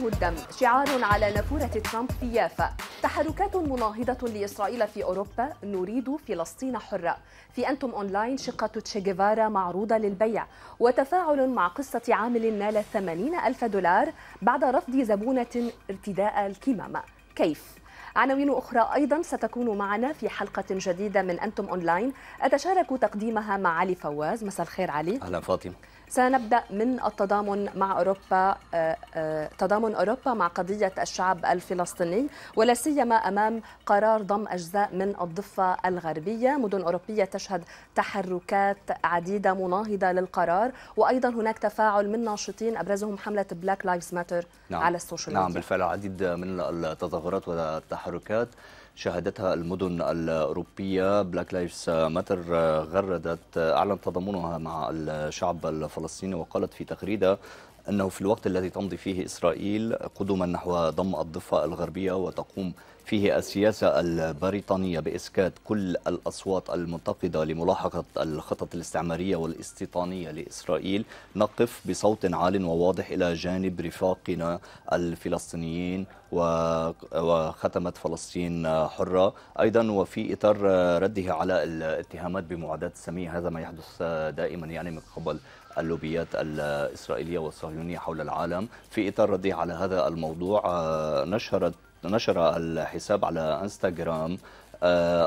كله الدم شعار على نافورة ترامب في يافا. تحركات مناهضة لإسرائيل في أوروبا، نريد فلسطين حرة. في أنتم أونلاين شقة تشي جيفارا معروضة للبيع، وتفاعل مع قصة عامل نال 80,000 دولار بعد رفض زبونة ارتداء الكمامة. كيف؟ عناوين أخرى أيضا ستكون معنا في حلقة جديدة من أنتم أونلاين، أتشارك تقديمها مع علي فواز. مساء الخير علي. أهلا فاطمة. سنبدأ من التضامن مع أوروبا، تضامن أوروبا مع قضية الشعب الفلسطيني، ولا سيما أمام قرار ضم أجزاء من الضفة الغربية. مدن أوروبية تشهد تحركات عديدة مناهضة للقرار، وأيضا هناك تفاعل من ناشطين أبرزهم حملة بلاك لايفز ماتر على السوشيال ميديا. نعم بالفعل، العديد من التظاهرات والتحركات شهدتها المدن الأوروبية. بلاك لايفز ماتر غردت أعلن تضامنها مع الشعب الفلسطيني، وقالت في تغريدة أنه في الوقت الذي تمضي فيه إسرائيل قدما نحو ضم الضفة الغربية وتقوم فيه السياسة البريطانية بإسكات كل الأصوات المنتقدة لملاحقة الخطط الاستعمارية والاستيطانية لإسرائيل، نقف بصوت عال وواضح إلى جانب رفاقنا الفلسطينيين. وختمت فلسطين حرة. أيضا وفي إطار ردها على الاتهامات بمعاداة السامية، هذا ما يحدث دائما يعني من قبل اللوبيات الإسرائيلية والصهيونية حول العالم، في إطار ردها على هذا الموضوع نشر الحساب على انستغرام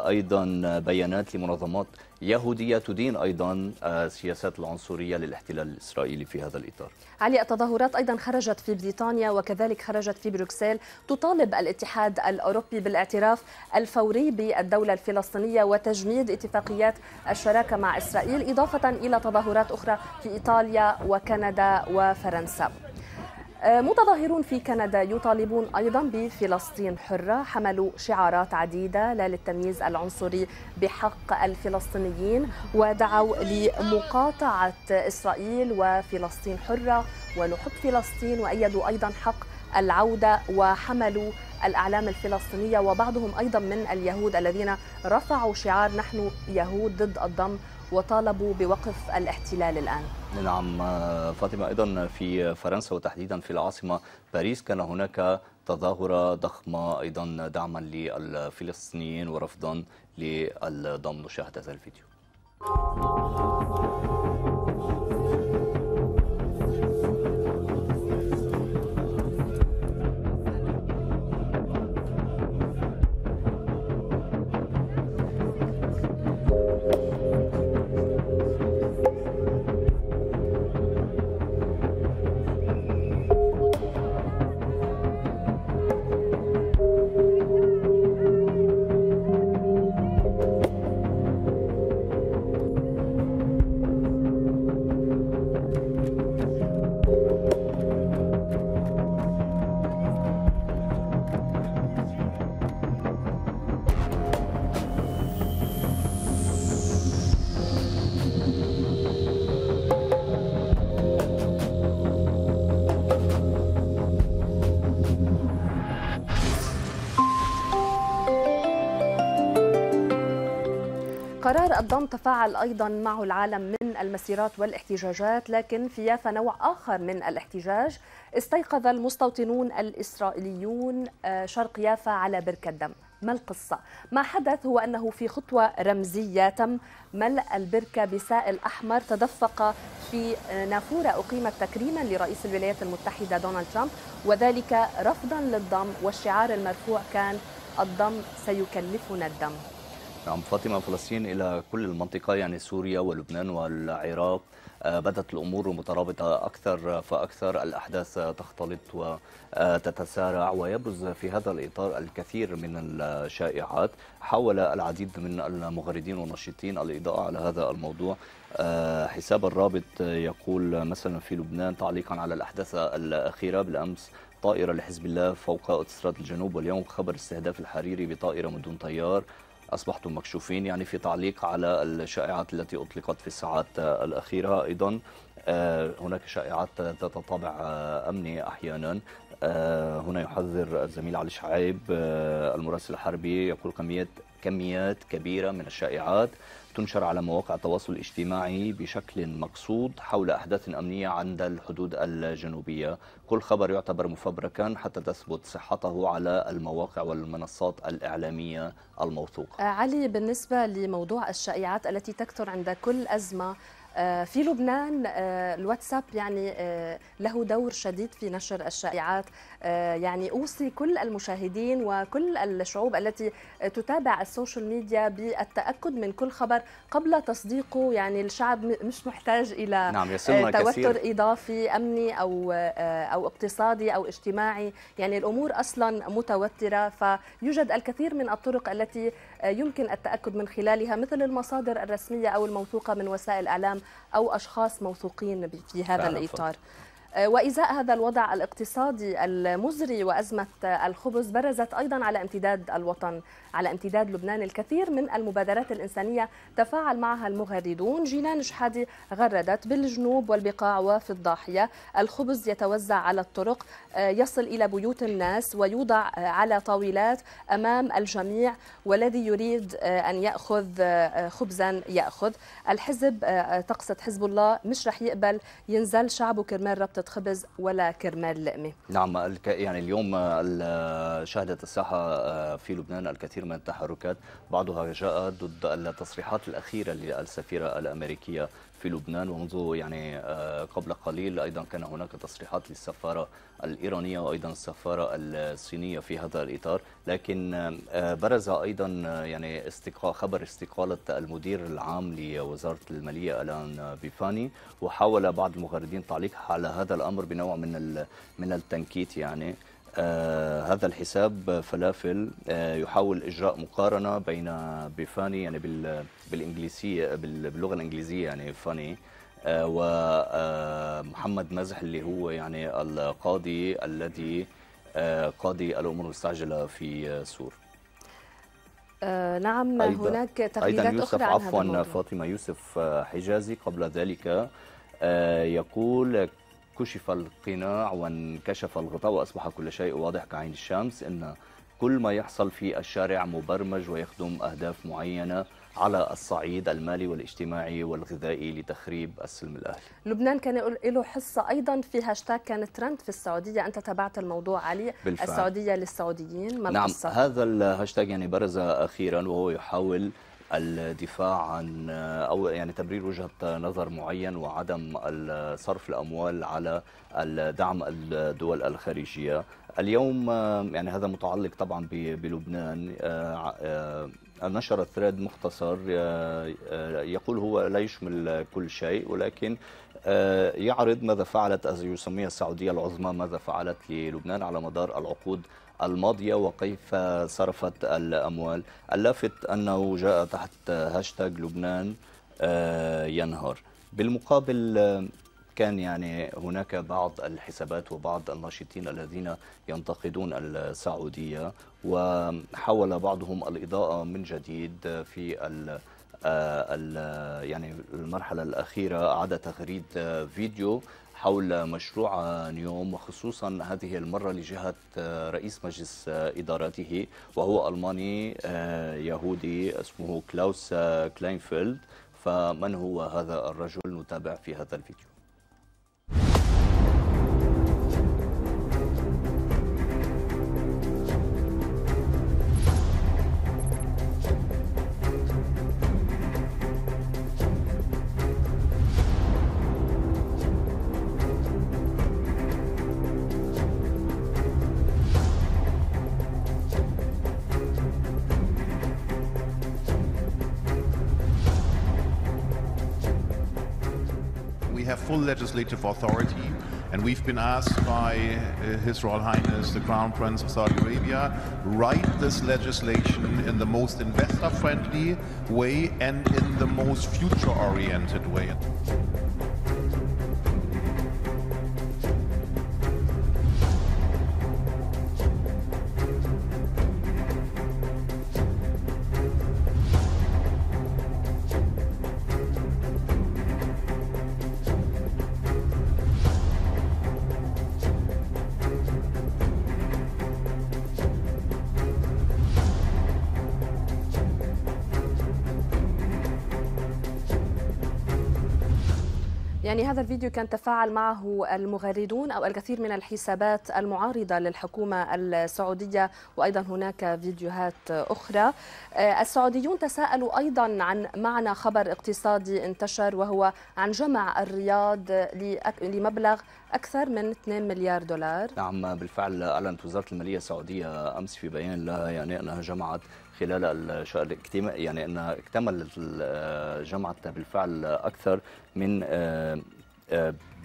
أيضا بيانات لمنظمات يهودية تدين أيضا سياسات العنصرية للاحتلال الإسرائيلي في هذا الإطار. علي، التظاهرات أيضا خرجت في بريطانيا وكذلك خرجت في بروكسل، تطالب الاتحاد الأوروبي بالاعتراف الفوري بالدولة الفلسطينية وتجميد اتفاقيات الشراكة مع إسرائيل، إضافة إلى تظاهرات أخرى في إيطاليا وكندا وفرنسا. متظاهرون في كندا يطالبون أيضا بفلسطين حرة، حملوا شعارات عديدة لا للتمييز العنصري بحق الفلسطينيين، ودعوا لمقاطعة إسرائيل وفلسطين حرة ونحب فلسطين، وأيدوا أيضا حق العودة، وحملوا الأعلام الفلسطينية، وبعضهم أيضا من اليهود الذين رفعوا شعار نحن يهود ضد الضم وطالبوا بوقف الاحتلال الآن. نعم فاطمة، أيضا في فرنسا وتحديدا في العاصمة باريس كان هناك تظاهرة ضخمة أيضا دعما للفلسطينيين ورفضا للضم. نشاهد هذا الفيديو. قرار الضم تفاعل أيضا معه العالم من المسيرات والاحتجاجات، لكن في يافا نوع آخر من الاحتجاج. استيقظ المستوطنون الإسرائيليون شرق يافا على بركة دم. ما القصة؟ ما حدث هو أنه في خطوة رمزية تم ملء البركة بسائل أحمر تدفق في نافورة أقيمت تكريما لرئيس الولايات المتحدة دونالد ترامب، وذلك رفضا للضم، والشعار المرفوع كان الضم سيكلفنا الدم. نعم فاطمة، فلسطين إلى كل المنطقة يعني سوريا ولبنان والعراق بدت الأمور مترابطة أكثر فأكثر، الأحداث تختلط وتتسارع، ويبرز في هذا الإطار الكثير من الشائعات. حاول العديد من المغردين والناشطين الإضاءة على هذا الموضوع. حساب الرابط يقول مثلا في لبنان تعليقا على الأحداث الأخيرة: بالأمس طائرة لحزب الله فوق أوتستراد الجنوب، واليوم خبر استهداف الحريري بطائرة بدون طيار، أصبحتم مكشوفين. يعني في تعليق على الشائعات التي أطلقت في الساعات الأخيرة. أيضا هناك شائعات ذات طابع أمني أحيانا. هنا يحذر الزميل علي شعيب المراسل الحربي، يقول كميات كبيرة من الشائعات تنشر على مواقع التواصل الاجتماعي بشكل مقصود حول أحداث أمنية عند الحدود الجنوبية. كل خبر يعتبر مفبركا حتى تثبت صحته على المواقع والمنصات الإعلامية الموثوقة. علي، بالنسبة لموضوع الشائعات التي تكثر عند كل أزمة في لبنان، الواتساب يعني له دور شديد في نشر الشائعات. يعني أوصي كل المشاهدين وكل الشعوب التي تتابع السوشيال ميديا بالتأكد من كل خبر قبل تصديقه. يعني الشعب مش محتاج إلى توتر كثير إضافي أمني أو اقتصادي أو اجتماعي. يعني الأمور أصلا متوترة، فيوجد الكثير من الطرق التي يمكن التأكد من خلالها، مثل المصادر الرسمية أو الموثوقة من وسائل إعلام أو أشخاص موثوقين في هذا الإطار. وإزاء هذا الوضع الاقتصادي المزري وأزمة الخبز، برزت أيضا على امتداد الوطن، على امتداد لبنان الكثير من المبادرات الإنسانية تفاعل معها المغردون. جنان شحادي غردت بالجنوب والبقاع وفي الضاحية، الخبز يتوزع على الطرق، يصل إلى بيوت الناس ويوضع على طاولات أمام الجميع، والذي يريد أن يأخذ خبزا يأخذ. الحزب، تقصد حزب الله، مش رح يقبل ينزل شعبه كرمال ربطة خبز ولا كرمال لقمة. نعم، يعني اليوم شهدت الساحة في لبنان الكثير من التحركات، بعضها جاء ضد التصريحات الأخيرة للسفيرة الأمريكية في لبنان. ومنذ يعني قبل قليل أيضا كان هناك تصريحات للسفارة الإيرانية وأيضا السفارة الصينية في هذا الإطار. لكن برز أيضا يعني خبر استقالة المدير العام لوزارة المالية ألان بيفاني، وحاول بعض المغردين تعليق على هذا الأمر بنوع من التنكيت. يعني هذا الحساب فلافل يحاول إجراء مقارنة بين بيفاني، يعني بالإنجليزية، باللغة الإنجليزية يعني فاني، ومحمد مازح اللي هو يعني القاضي الذي قاضي الأمور المستعجلة في سور. نعم، هناك تغييرات أخرى عن هذا الموضوع. عفوا، فاطمة يوسف حجازي قبل ذلك يقول: كشف القناع وانكشف الغطاء وأصبح كل شيء واضح كعين الشمس، إن كل ما يحصل في الشارع مبرمج ويخدم أهداف معينة على الصعيد المالي والاجتماعي والغذائي لتخريب السلم الأهلي. لبنان كان له حصة أيضا في هاشتاج كان ترند في السعودية، أنت تابعت الموضوع علي، بالفعل. السعودية للسعوديين، ما نعم القصة؟ هذا الهاشتاج يعني برز أخيرا، وهو يحاول الدفاع عن أو يعني تبرير وجهة نظر معين وعدم صرف الأموال على دعم الدول الخارجية. اليوم يعني هذا متعلق طبعا بلبنان. نشر ثريد مختصر يقول هو لا يشمل كل شيء، ولكن يعرض ماذا فعلت يسميها السعودية العظمى، ماذا فعلت للبنان على مدار العقود الماضية وكيف صرفت الأموال. اللافت أنه جاء تحت هاشتاج لبنان ينهار. بالمقابل كان يعني هناك بعض الحسابات وبعض الناشطين الذين ينتقدون السعودية، وحاول بعضهم الإضاءة من جديد في يعني المرحلة الأخيرة. عاد تغريد فيديو حول مشروع نيوم، وخصوصا هذه المرة لجهة رئيس مجلس إدارته، وهو ألماني يهودي اسمه كلاوس كلاينفيلد. فمن هو هذا الرجل؟ نتابع في هذا الفيديو. Full legislative authority, and we've been asked by His Royal Highness the Crown Prince of Saudi Arabia write this legislation in the most investor-friendly way and in the most future-oriented way. يعني هذا الفيديو كان تفاعل معه المغردون أو الكثير من الحسابات المعارضة للحكومة السعودية، وأيضا هناك فيديوهات أخرى. السعوديون تساءلوا أيضا عن معنى خبر اقتصادي انتشر وهو عن جمع الرياض لمبلغ أكثر من 2 مليار دولار. نعم بالفعل، أعلنت وزارة المالية السعودية أمس في بيان لها يعني أنها جمعت خلال يعني أنها اكتملت جمعت بالفعل أكثر من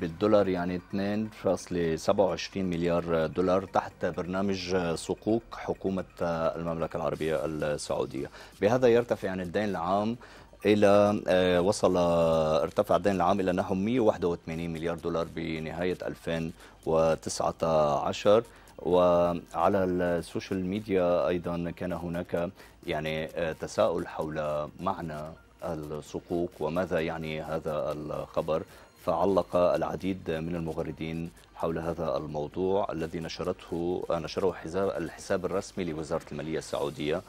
بالدولار يعني 2.27 مليار دولار تحت برنامج صكوك حكومة المملكة العربية السعودية. بهذا يرتفع يعني الدين العام إلى ارتفع الدين العام إلى نحو 181 مليار دولار بنهاية 2019. وعلى السوشيال ميديا أيضا كان هناك يعني تساؤل حول معنى الصكوك وماذا يعني هذا الخبر، فعلق العديد من المغردين حول هذا الموضوع الذي نشره الحساب الرسمي لوزارة المالية السعودية.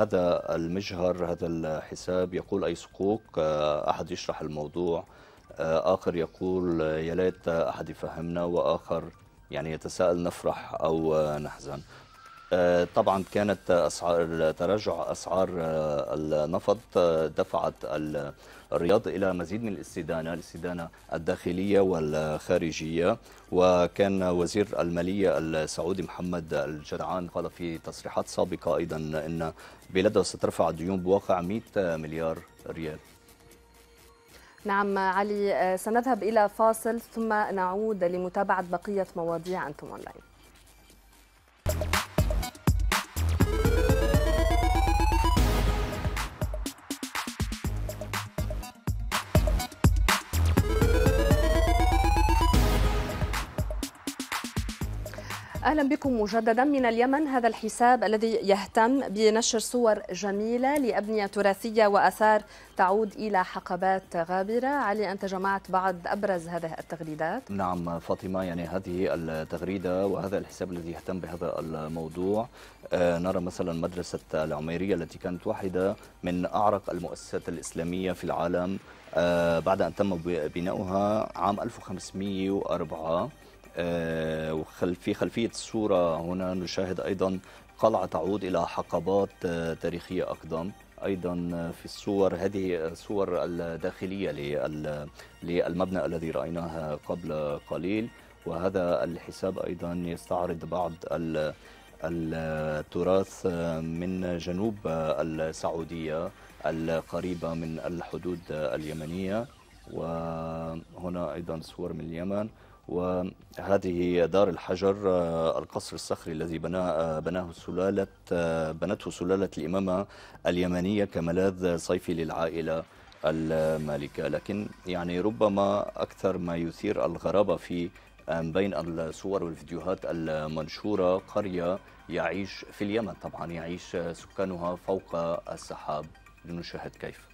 هذا المجهر، هذا الحساب يقول أي صكوك، أحد يشرح الموضوع، آخر يقول يا ليت أحد يفهمنا، وآخر يعني يتساءل نفرح أو نحزن. طبعا كانت أسعار تراجع أسعار النفط دفعت الرياض إلى مزيد من الاستدانة الداخلية والخارجية. وكان وزير المالية السعودي محمد الجدعان قال في تصريحات سابقة أيضا أن بلاده سترفع الديون بواقع 100 مليار ريال. نعم علي، سنذهب إلى فاصل ثم نعود لمتابعة بقية مواضيع أنتم أونلاين. أهلا بكم مجددا من اليمن. هذا الحساب الذي يهتم بنشر صور جميلة لأبنية تراثية وآثار تعود إلى حقبات غابرة. علي أنت جمعت بعض أبرز هذه التغريدات. نعم فاطمة، يعني هذه التغريدة وهذا الحساب الذي يهتم بهذا الموضوع، نرى مثلا مدرسة العميرية التي كانت واحدة من أعرق المؤسسات الإسلامية في العالم بعد أن تم بناؤها عام 1504. في خلفية الصورة هنا نشاهد أيضا قلعة تعود إلى حقبات تاريخية أقدم. أيضا في الصور، هذه صور الداخلية للمبنى الذي رأيناها قبل قليل. وهذا الحساب أيضا يستعرض بعض التراث من جنوب السعودية القريبة من الحدود اليمنية. وهنا أيضا صور من اليمن. وهذه دار الحجر، القصر الصخري الذي بنته سلالة الإمامة اليمنية كملاذ صيفي للعائلة المالكة. لكن يعني ربما أكثر ما يثير الغرابة في بين الصور والفيديوهات المنشورة قرية يعيش في اليمن، طبعا يعيش سكانها فوق السحاب. لنشاهد كيف.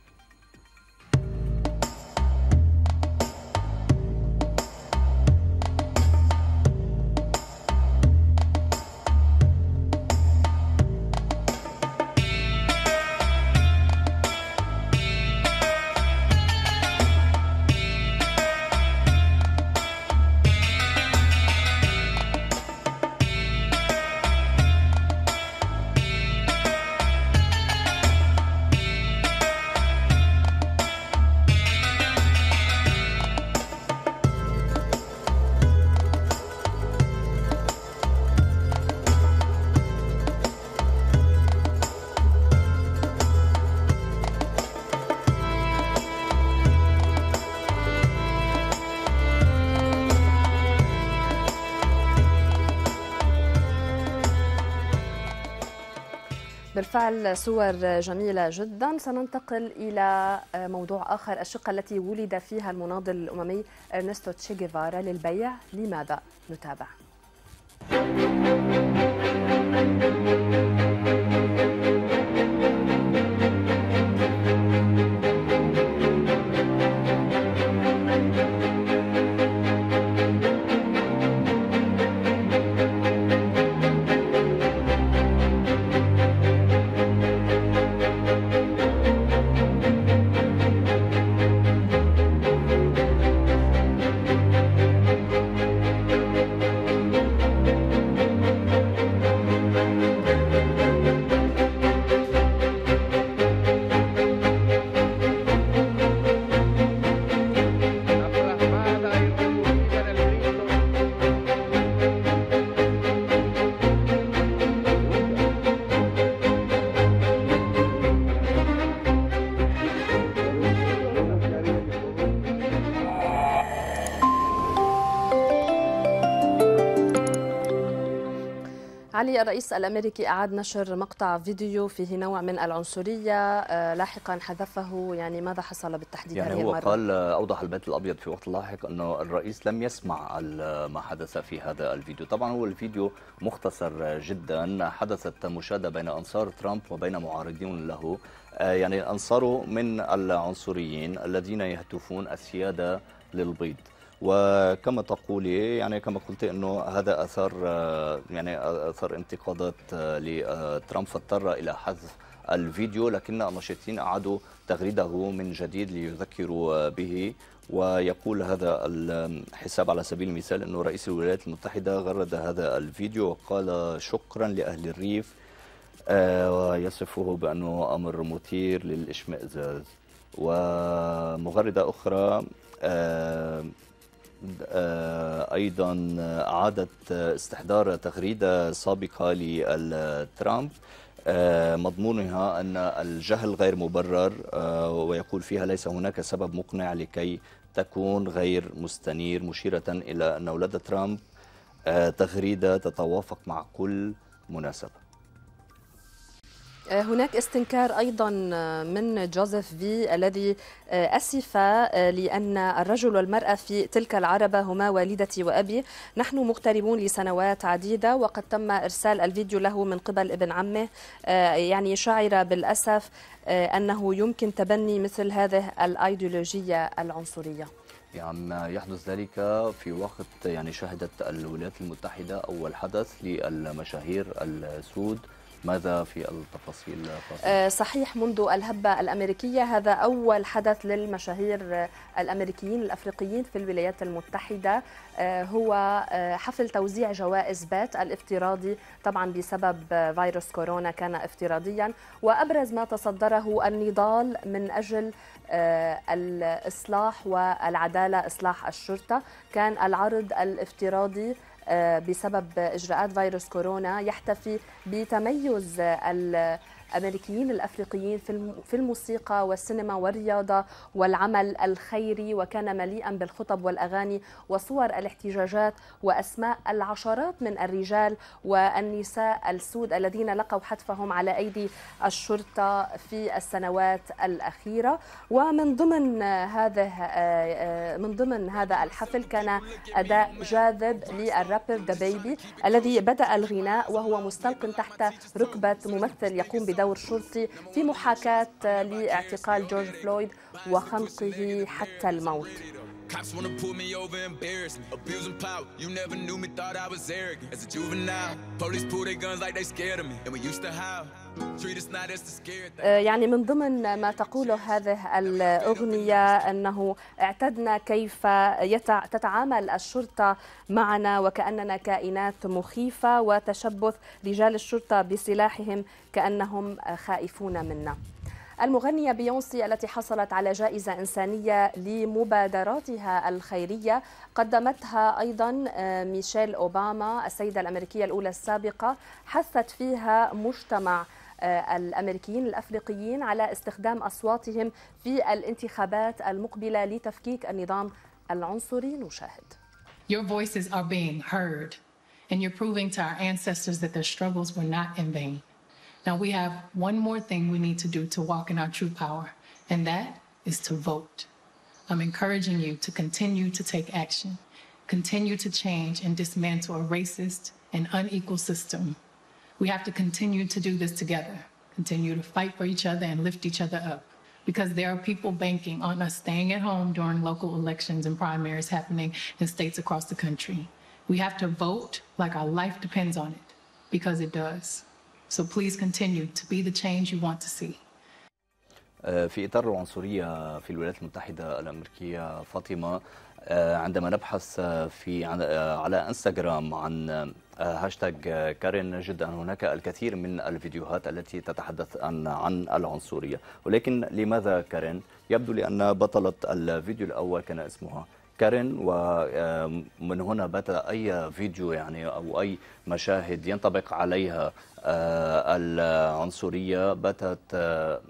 بالفعل صور جميلة جدا. سننتقل إلى موضوع آخر، الشقة التي ولد فيها المناضل الأممي أرنستو تشي غيفارا للبيع. لماذا؟ نتابع. علي، الرئيس الأمريكي أعاد نشر مقطع فيديو فيه نوع من العنصرية لاحقا حذفه، يعني ماذا حصل بالتحديد؟ يعني هو قال، أوضح البيت الأبيض في وقت لاحق أنه الرئيس لم يسمع ما حدث في هذا الفيديو. طبعا هو الفيديو مختصر جدا، حدثت مشادة بين أنصار ترامب وبين معارضين له، يعني أنصاره من العنصريين الذين يهتفون السيادة للبيض. وكما تقولي، يعني كما قلت انه هذا اثار انتقادات لترامب، فاضطر الى حذف الفيديو، لكن الناشطين اعادوا تغريده من جديد ليذكروا به. ويقول هذا الحساب على سبيل المثال انه رئيس الولايات المتحدة غرد هذا الفيديو وقال شكرا لاهل الريف، ويصفه بانه امر مثير للاشمئزاز. ومغردة اخرى أيضا أعادت استحضار تغريدة سابقة لترامب مضمونها أن الجهل غير مبرر، ويقول فيها ليس هناك سبب مقنع لكي تكون غير مستنير، مشيرة إلى أن لدى ترامب تغريدة تتوافق مع كل مناسبة. هناك استنكار أيضا من جوزيف في الذي أسف لأن الرجل والمرأة في تلك العربة هما والدتي وأبي، نحن مغتربون لسنوات عديدة، وقد تم إرسال الفيديو له من قبل ابن عمه، يعني شعر بالأسف أنه يمكن تبني مثل هذه الأيديولوجية العنصرية. يعني يحدث ذلك في وقت يعني شهدت الولايات المتحدة أول حدث للمشاهير السود. ماذا في التفاصيل؟ صحيح، منذ الهبة الأمريكية هذا أول حدث للمشاهير الأمريكيين الأفريقيين في الولايات المتحدة، هو حفل توزيع جوائز بات الافتراضي، طبعا بسبب فيروس كورونا كان افتراضيا، وأبرز ما تصدره النضال من أجل الإصلاح والعدالة، إصلاح الشرطة. كان العرض الافتراضي بسبب إجراءات فيروس كورونا يحتفي بتميز الأمريكيين الأفريقيين في الموسيقى والسينما والرياضة والعمل الخيري، وكان مليئا بالخطب والأغاني وصور الاحتجاجات وأسماء العشرات من الرجال والنساء السود الذين لقوا حتفهم على أيدي الشرطة في السنوات الأخيرة. ومن ضمن هذا الحفل كان أداء جاذب للرابر ذا بيبي الذي بدأ الغناء وهو مستلقٍ تحت ركبة ممثل يقوم بدور شرطي في محاكاة لاعتقال جورج فلويد وخنقه حتى الموت. Cops wanna pull me over, embarrass me, abusing power. You never knew me, thought I was arrogant. As a juvenile, police pull their guns like they scared of me, and we used to howl. يعني من ضمن ما تقوله هذه الأغنية أنه اعتدنا كيف تتعامل الشرطة معنا وكأننا كائنات مخيفة، وتشبث رجال الشرطة بسلاحهم كأنهم خائفون منا. المغنية بيونسي التي حصلت على جائزة إنسانية لمبادراتها الخيرية قدمتها أيضا ميشيل أوباما، السيدة الأمريكية الأولى السابقة، حثت فيها مجتمع الأمريكيين الأفريقيين على استخدام أصواتهم في الانتخابات المقبلة لتفكيك النظام العنصري. نشاهد. Your voices are being heard and you're proving to our ancestors that their struggles were not in vain. Now we have one more thing we need to do to walk in our true power, and that is to vote. I'm encouraging you to continue to take action, continue to change and dismantle a racist and unequal system. We have to continue to do this together, continue to fight for each other and lift each other up, because there are people banking on us staying at home during local elections and primaries happening in states across the country. We have to vote like our life depends on it, because it does. So please continue to be the change you want to see. في إطار العنصرية في الولايات المتحدة الأمريكية، فاطمة، عندما نبحث على انستغرام عن هاشتاج كارين نجد أن هناك الكثير من الفيديوهات التي تتحدث عن العنصرية. ولكن لماذا كارين؟ يبدو لأن بطلة الفيديو الأول كان اسمها كارن، ومن هنا بدأ أي فيديو يعني أو أي مشاهد ينطبق عليها العنصرية باتت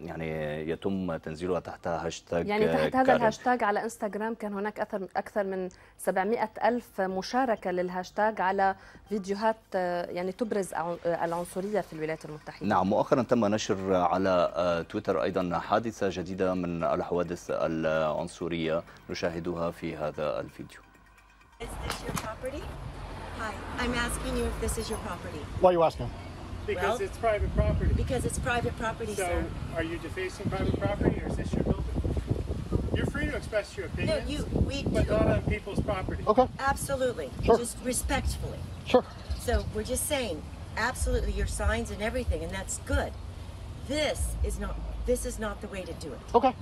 يعني يتم تنزيلها تحت هاشتاج يعني تحت كارن. هذا الهاشتاج على انستغرام كان هناك أكثر من 700 ألف مشاركة للهاشتاج على فيديوهات يعني تبرز العنصرية في الولايات المتحدة. نعم، مؤخرا تم نشر على تويتر أيضا حادثة جديدة من الحوادث العنصرية نشاهدها في هذا الفيديو. Because it's private property. Because it's private property, so sir. So, are you defacing private property, or is this your building? You're free to express your opinions. No, we do. Not on people's property. Okay. Absolutely. Sure. Just respectfully. Sure. So we're just saying, absolutely, your signs and everything, and that's good. This is not the way to do it. Okay.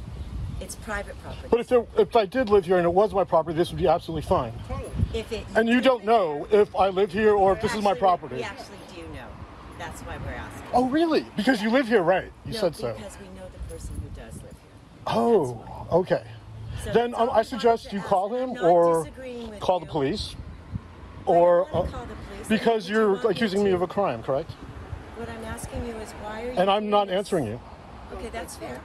It's private property. But if I did live here and it was my property, this would be absolutely fine. Totally. And you don't know if I live here or if this is my property. We actually do know. That's why we're asking. Oh, really? Because you live here, right? You said so. Because we know the person who does live here. Oh, okay. So then I suggest you call him or call the police. Or because you're accusing me of a crime, correct? What I'm asking you is why are you... And I'm not answering you. Okay, that's fair.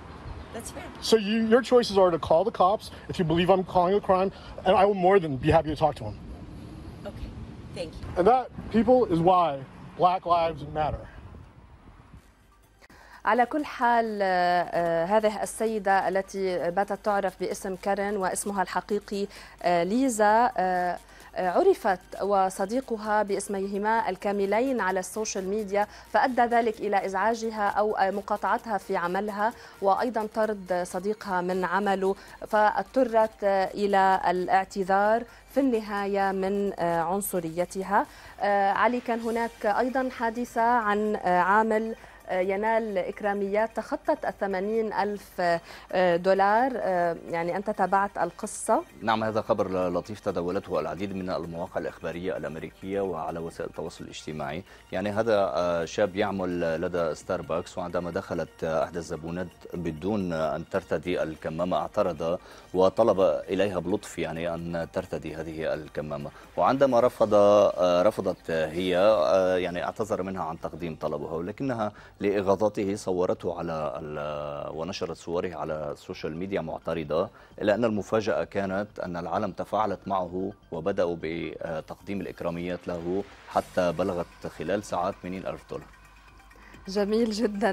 That's fair. So your choices are to call the cops if you believe I'm calling a crime, and I will more than be happy to talk to him. Okay, thank you. And that, people, is why Black Lives Matter. على كل حال هذه السيدة التي باتت تعرف باسم كارين واسمها الحقيقي ليزا عرفت وصديقها باسميهما الكاملين على السوشيال ميديا، فأدى ذلك إلى إزعاجها أو مقاطعتها في عملها وأيضا طرد صديقها من عمله، فاضطرت إلى الاعتذار في النهاية من عنصريتها. علي، كان هناك أيضا حادثة عن عامل ينال إكراميات تخطت $80,000، يعني أنت تابعت القصة. نعم، هذا خبر لطيف تداولته العديد من المواقع الإخبارية الأمريكية وعلى وسائل التواصل الاجتماعي. يعني هذا شاب يعمل لدى ستاربكس، وعندما دخلت إحدى الزبونات بدون أن ترتدي الكمامة اعترض وطلب إليها بلطف يعني أن ترتدي هذه الكمامة، وعندما رفضت هي يعني اعتذر منها عن تقديم طلبها، ولكنها لإغاظته صورته ونشرت صوره على السوشيال ميديا معترضة، إلا أن المفاجأة كانت أن العالم تفاعلت معه وبدأوا بتقديم الإكراميات له حتى بلغت خلال ساعات $80,000. جميل جدا.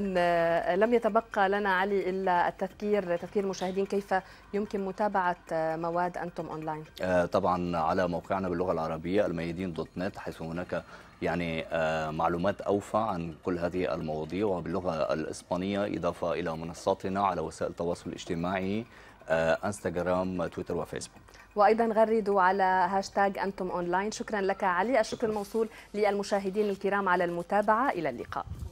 لم يتبقى لنا علي إلا تذكير المشاهدين كيف يمكن متابعة مواد أنتم أونلاين. طبعا على موقعنا باللغة العربية almayadeen.net، حيث هناك يعني معلومات أوفى عن كل هذه المواضيع، وباللغة الإسبانية، إضافة إلى منصاتنا على وسائل التواصل الاجتماعي انستغرام، تويتر، وفيسبوك، وأيضا غردوا على هاشتاج أنتم أونلاين. شكرا لك علي، الشكر موصول للمشاهدين الكرام على المتابعة، إلى اللقاء.